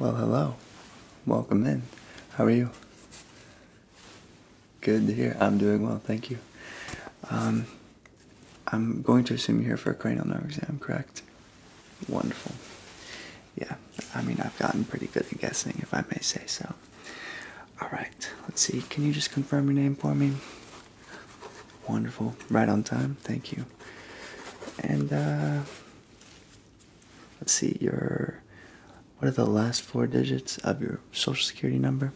Well, hello. Welcome in. How are you? Good to hear. I'm doing well, thank you. I'm going to assume you're here for a cranial nerve exam, correct? Wonderful. Yeah, I mean, I've gotten pretty good at guessing, if I may say so. Alright, let's see. Can you just confirm your name for me? Wonderful. Right on time. Thank you. And, let's see, what are the last four digits of your social security number?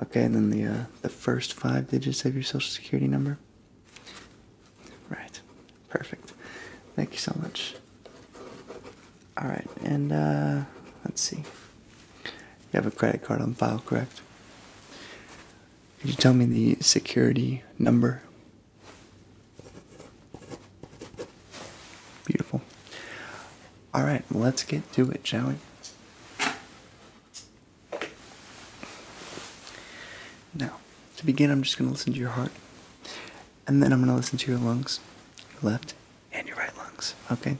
Okay, and then the first five digits of your social security number? Right. Perfect. Thank you so much. Alright, and, let's see. You have a credit card on file, correct? Could you tell me the security number? Beautiful. Alright, let's get to it, shall we? Now, to begin, I'm just going to listen to your heart, and then I'm going to listen to your lungs, your left and your right lungs, okay?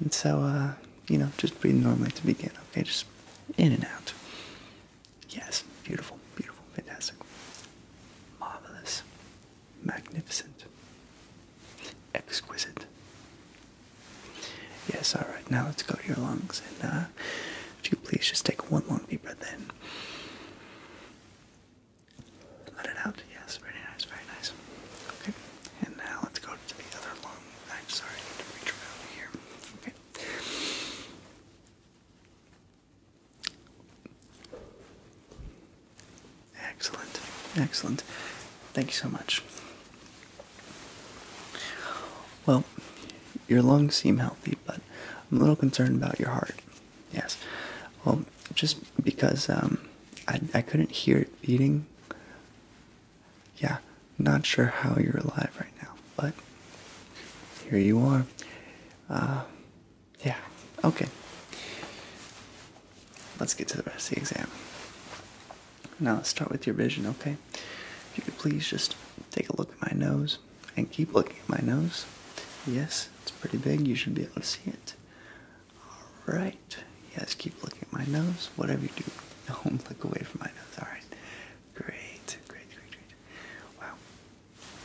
And so, you know, just breathe normally to begin, okay? Just in and out. Yes, beautiful, beautiful, fantastic, marvelous, magnificent, exquisite. Yes, all right, now let's go to your lungs, and if you please just take one long deep breath in. Let it out. Yes, very nice, very nice. Okay, and now let's go to the other lung. I'm sorry, I need to reach around here. Okay. Excellent, excellent. Thank you so much. Well, your lungs seem healthy, but I'm a little concerned about your heart. Yes. Well, just because I couldn't hear it beating. Yeah, not sure how you're alive right now, but here you are. Yeah, okay. Let's get to the rest of the exam. Now let's start with your vision, okay? If you could please just take a look at my nose and keep looking at my nose. Yes, it's pretty big. You should be able to see it. All right. Yes, keep looking at my nose. Whatever you do, don't look away from my nose. All right. Great.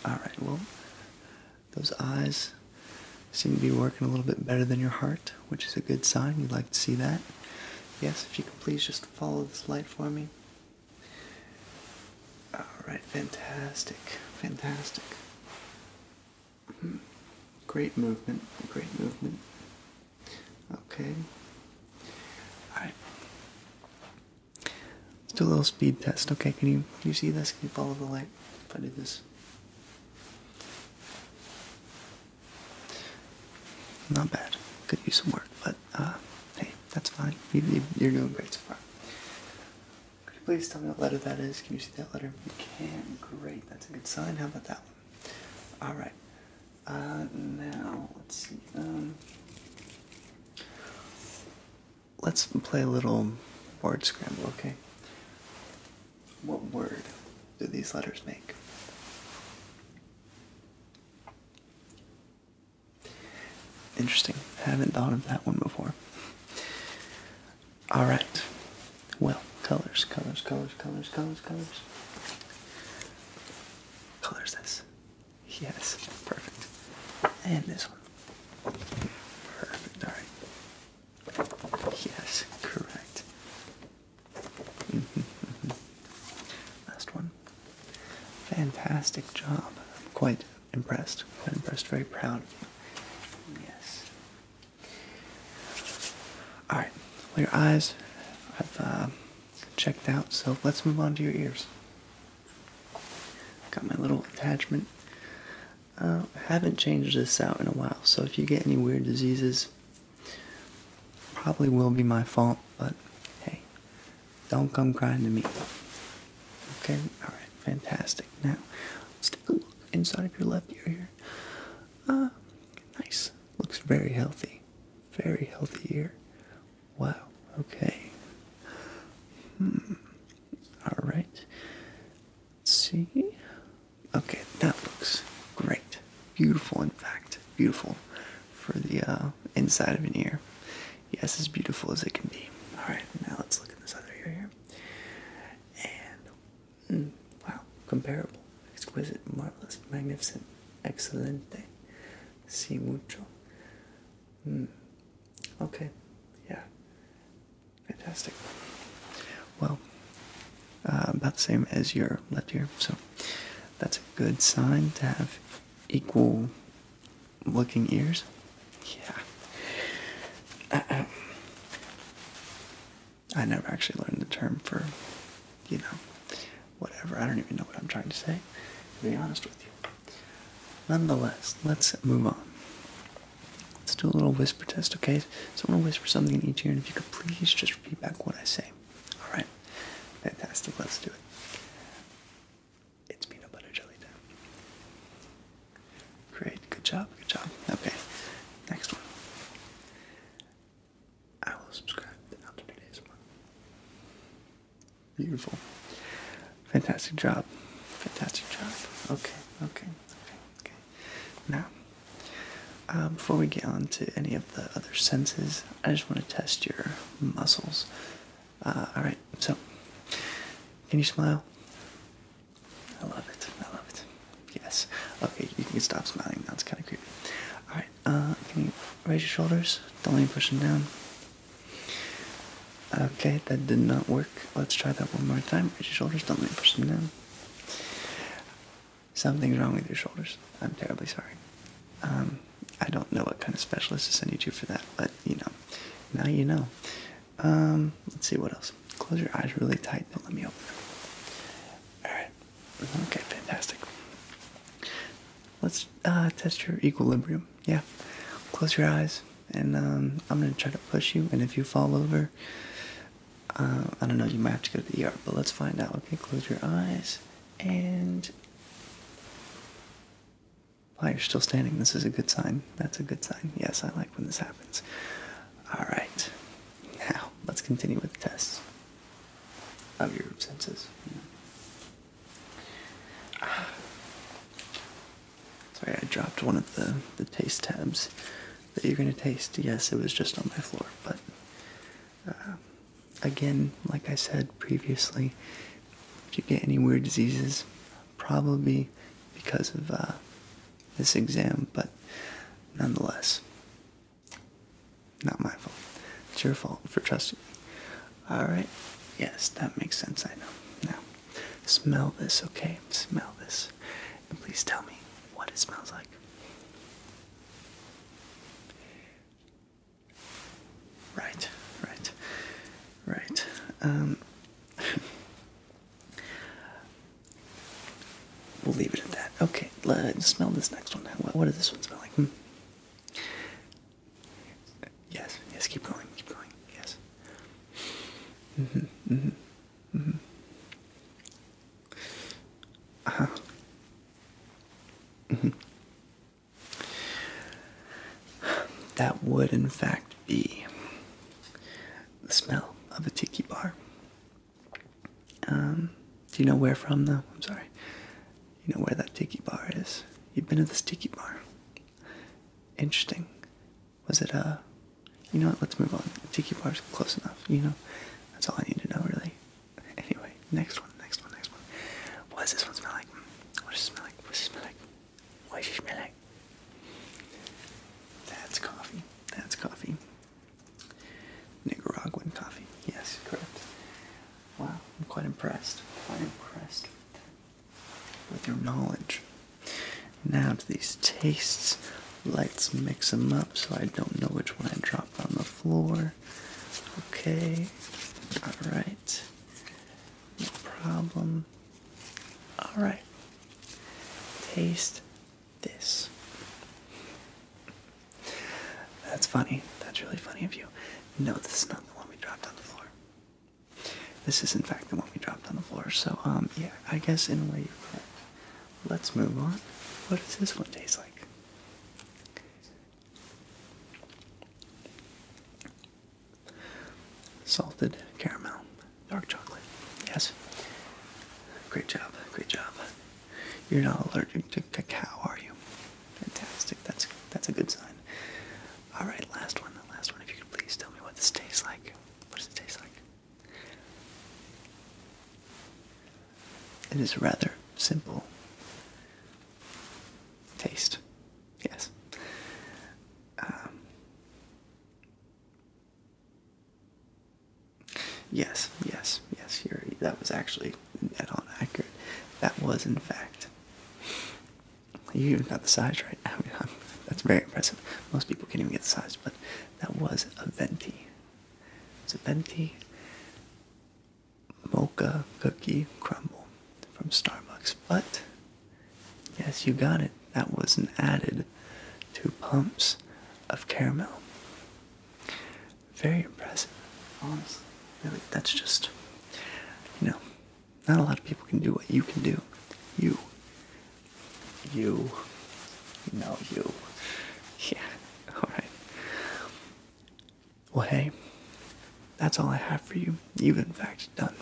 Alright, well, those eyes seem to be working a little bit better than your heart, which is a good sign. We'd like to see that. Yes, if you could please just follow this light for me. Alright, fantastic, fantastic. Great movement, great movement. Okay. Alright. Let's do a little speed test. Okay, can you see this? Can you follow the light if I do this? Not bad. Could use some work, but hey, that's fine. You're doing great so far. Could you please tell me what letter that is? Can you see that letter? You can. Great. That's a good sign. How about that one? All right. Now let's see. Let's play a little word scramble. Okay. What word do these letters make? Interesting. Haven't thought of that one before. All right. Well, colors. Colors this. Yes. Perfect. And this one. Perfect. All right. Yes. Correct. Last one. Fantastic job. I'm quite impressed. Very proud of you. Alright, well, your eyes have checked out, so let's move on to your ears. Got my little attachment. Haven't changed this out in a while, so if you get any weird diseases, probably will be my fault, but hey, don't come crying to me. Okay, alright, fantastic. Now, let's take a look inside of your left ear here. Nice. Looks very healthy. Very healthy ear. Wow, okay. All right. Let's see. Okay, that looks great. Beautiful, in fact. Beautiful for the inside of an ear. Yes, as beautiful as it can be. All right, now let's look at this other ear here. And, wow, comparable, exquisite, marvelous, magnificent, excelente, si mucho. Okay, yeah, fantastic. Well, about the same as your left ear, so that's a good sign to have equal looking ears. Yeah. I never actually learned the term for, you know, whatever. I don't even know what I'm trying to say, to be honest with you. Nonetheless, let's move on. Let's do a little whisper test, okay? So I'm going to whisper something in each ear, and if you could please just repeat back what I say. All right? Fantastic. Let's do it. It's peanut butter jelly time. Great. Good job. Good job. Okay. Next one. I will subscribe to After Today's Month. Beautiful. Fantastic job. Fantastic job. Okay. Okay. Okay. Okay. Now, before we get on to any of the other senses, I just want to test your muscles. All right. So, can you smile? I love it. I love it. Yes. Okay, you can stop smiling now. It's kind of creepy. All right. Can you raise your shoulders? Don't let me push them down. Okay, that did not work. Let's try that one more time. Raise your shoulders. Don't let me push them down. Something's wrong with your shoulders. I'm terribly sorry. I don't know what kind of specialist to send you to for that, but you know. Now you know. Let's see what else. Close your eyes really tight. Don't let me open them. All right. Okay, fantastic. Let's test your equilibrium. Yeah. Close your eyes, and I'm going to try to push you, and if you fall over, I don't know, you might have to go to the ER, but let's find out. Okay, close your eyes, and... Wow, you're still standing. This is a good sign. That's a good sign. Yes, I like when this happens. All right. Now, let's continue with the tests of your senses. Sorry, I dropped one of the taste tabs that you're going to taste. Yes, it was just on my floor, but again, like I said previously, if you get any weird diseases, probably because of this exam, but nonetheless, not my fault. It's your fault for trusting me. All right. Yes, that makes sense, I know. Now, smell this, okay? Smell this. And please tell me what it smells like. Right, right, right. We'll leave it at that. Okay, let's smell this next one. What does this one smell like? Yes, yes, keep going, keep going. Yes. Mm-hmm, mm-hmm, mm-hmm. Uh-huh. Mm-hmm. That would, in fact, be the smell of a tiki bar. Do you know where from, though? I'm sorry. You know where that tiki bar is? You've been to this tiki bar. Interesting. Was it a... You know what? Let's move on. The tiki bar's close enough, you know? That's all I need to know, really. Anyway, next one, next one, next one. What does this one smell like? What does it smell like? What does it smell like? What does it smell like? That's coffee. That's coffee. Nicaraguan coffee. Yes, correct. Wow, I'm quite impressed. Quite impressed with your knowledge. Now to these tastes. Let's mix them up so I don't know which one I dropped on the floor. Okay. Alright. No problem. Alright. Taste this. That's funny. That's really funny of you. No, this is not the one we dropped on the floor. This is in fact the one we dropped on the floor. So, yeah, I guess in a way you're correct. Let's move on. What does this one taste like? Salted caramel, dark chocolate. Yes. Great job. Great job. You're not allergic to cacao, are you? Fantastic. That's a good sign. All right, last It is rather simple. Taste. Yes. Yes, that was actually dead on accurate. That was, in fact. You even got the size right. I mean, that's very impressive. Most people can't even get the size, but that was a venti. It's a venti mocha cookie crumble from Starbucks. But, yes, you got it. That was an added 2 pumps of caramel. Very impressive, honestly. Really, that's just, you know, not a lot of people can do what you can do. You. Yeah, alright. Well, hey, that's all I have for you. You've, in fact, done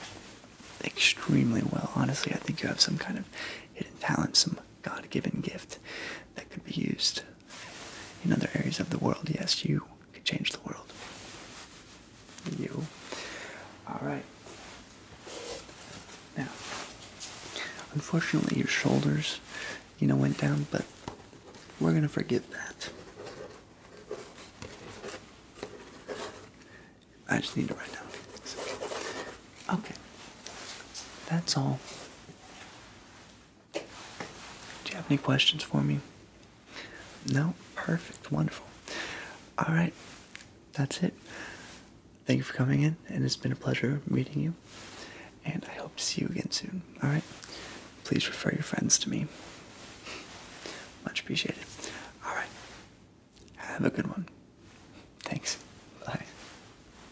extremely well. Honestly, I think you have some kind of hidden talent, some God-given gift that could be used in other areas of the world. Yes, you could change the world. You. Alright. Now, unfortunately your shoulders, you know, went down, but we're gonna forgive that. I just need to write down. Okay. That's all. Do you have any questions for me? No? Perfect. Wonderful. Alright. That's it. Thank you for coming in, and it's been a pleasure meeting you, and I hope to see you again soon, alright? Please refer your friends to me. Much appreciated. Alright, have a good one.